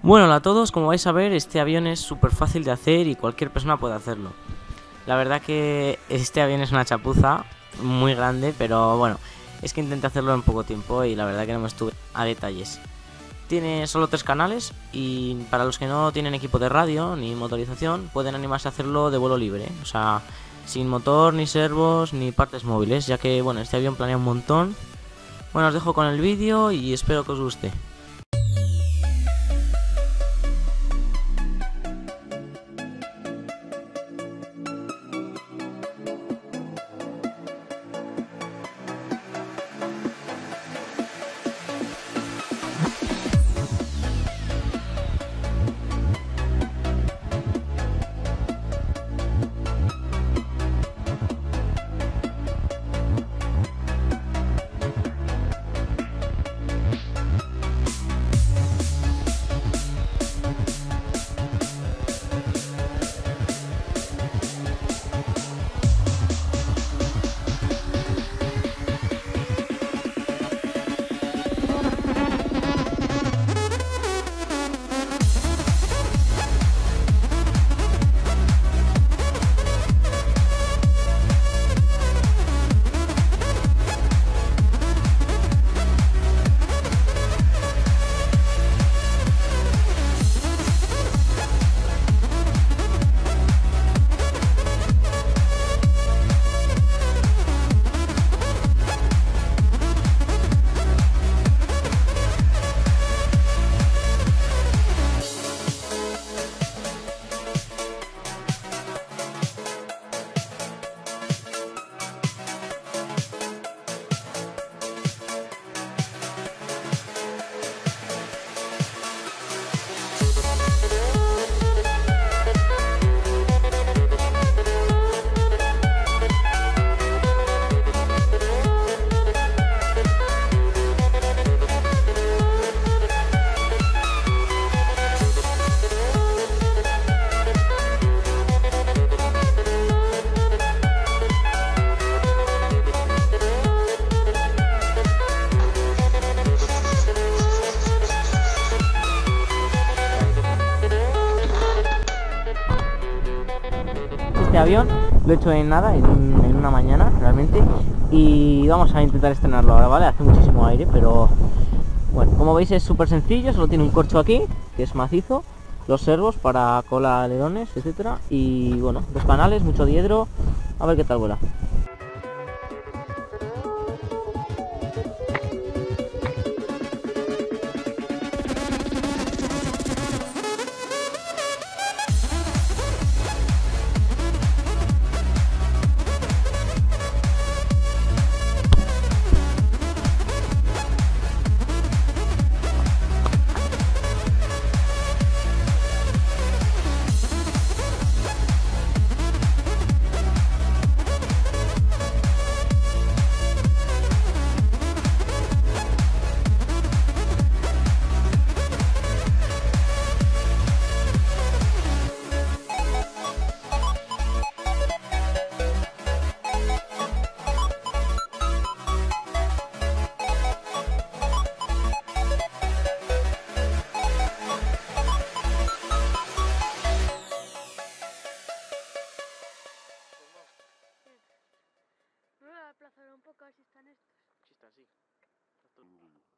Bueno, hola a todos, como vais a ver, este avión es súper fácil de hacer y cualquier persona puede hacerlo. La verdad que este avión es una chapuza muy grande, pero bueno, es que intenté hacerlo en poco tiempo y la verdad que no me estuve a detalles. Tiene solo 3 canales y para los que no tienen equipo de radio ni motorización pueden animarse a hacerlo de vuelo libre, o sea, sin motor, ni servos, ni partes móviles, ya que bueno, este avión planea un montón. Bueno, os dejo con el vídeo y espero que os guste. Este avión lo he hecho en nada, en una mañana realmente, y vamos a intentar estrenarlo ahora, ¿vale? Hace muchísimo aire, pero bueno, como veis es súper sencillo, solo tiene un corcho aquí, que es macizo, los servos para cola, alerones, etcétera, y bueno, 2 canales, mucho diedro, a ver qué tal vuela. Aplazar un poco si están estos. Sí, están, sí.